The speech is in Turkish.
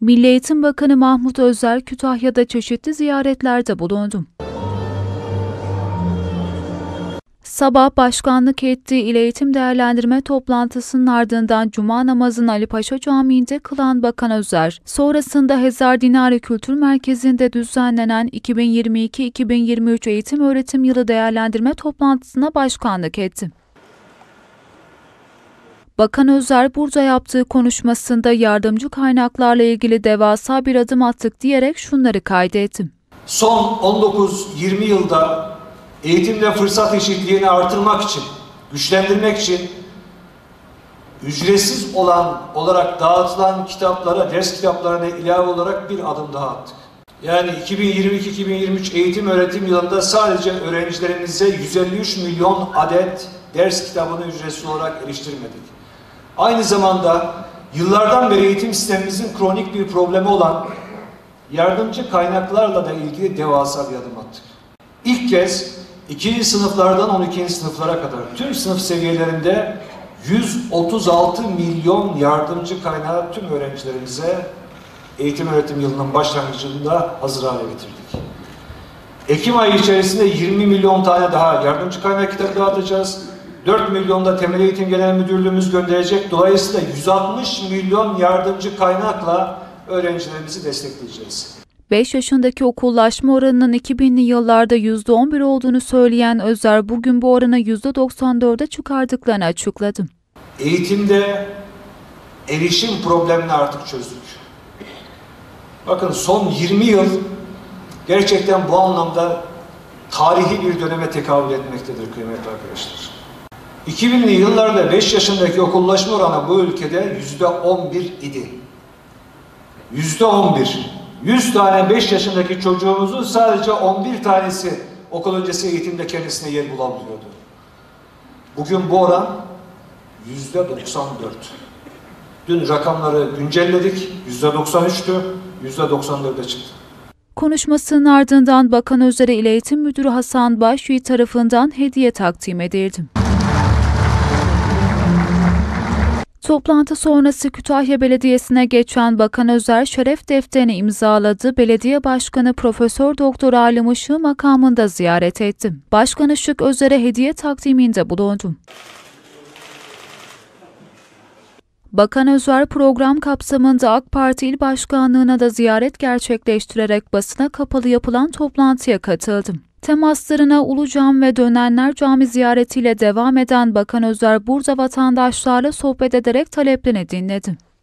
Milli Eğitim Bakanı Mahmut Özer Kütahya'da çeşitli ziyaretlerde bulundu. Sabah başkanlık ettiği İl Eğitim Değerlendirme Toplantısının ardından Cuma namazını Ali Paşa Camii'nde kılan Bakan Özer, sonrasında Hezar Dinarı Kültür Merkezi'nde düzenlenen 2022-2023 Eğitim Öğretim Yılı Değerlendirme Toplantısına başkanlık etti. Bakan Özer burada yaptığı konuşmasında yardımcı kaynaklarla ilgili devasa bir adım attık diyerek şunları kaydetti. Son 19-20 yılda eğitimle fırsat eşitliğini artırmak için, güçlendirmek için ücretsiz olarak dağıtılan kitaplara, ders kitaplarına ilave olarak bir adım daha attık. Yani 2022-2023 eğitim öğretim yılında sadece öğrencilerimize 153 milyon adet ders kitabını ücretsiz olarak eriştirmedik. Aynı zamanda yıllardan beri eğitim sistemimizin kronik bir problemi olan yardımcı kaynaklarla da ilgili devasa bir adım attık. İlk kez 2. sınıflardan 12. sınıflara kadar tüm sınıf seviyelerinde 136 milyon yardımcı kaynağı tüm öğrencilerimize eğitim öğretim yılının başlangıcında hazır hale getirdik. Ekim ayı içerisinde 20 milyon tane daha yardımcı kaynak kitap dağıtacağız. 4 milyon da Temel Eğitim Genel Müdürlüğümüz gönderecek. Dolayısıyla 160 milyon yardımcı kaynakla öğrencilerimizi destekleyeceğiz. 5 yaşındaki okullaşma oranının 2000'li yıllarda %11 olduğunu söyleyen Özer bugün bu oranı %94'e çıkardıklarını açıkladı. Eğitimde erişim problemini artık çözdük. Bakın son 20 yıl gerçekten bu anlamda tarihi bir döneme tekabül etmektedir kıymetli arkadaşlar. 2000'li yıllarda 5 yaşındaki okullaşma oranı bu ülkede %11 idi. %11. 100 tane 5 yaşındaki çocuğumuzun sadece 11 tanesi okul öncesi eğitimde kendisine yer bulamıyordu. Bugün bu oran %94. Dün rakamları güncelledik. %93'tü. %94'e çıktı. Konuşmasının ardından Bakan Özer'e İl Eğitim Müdürü Hasan Başyüy tarafından hediye takdim edildi. Toplantı sonrası Kütahya Belediyesi'ne geçen Bakan Özer şeref defterini imzaladı. Belediye Başkanı Profesör Doktor Alim Işık makamında ziyaret etti. Başkan Işık Özer'e hediye takdiminde bulundu. Bakan Özer program kapsamında AK Parti İl Başkanlığı'na da ziyaret gerçekleştirerek basına kapalı yapılan toplantıya katıldı. Temaslarına Ulu Cami ve Dönenler Cami ziyaretiyle devam eden Bakan Özer burada vatandaşlarla sohbet ederek taleplerini dinledi.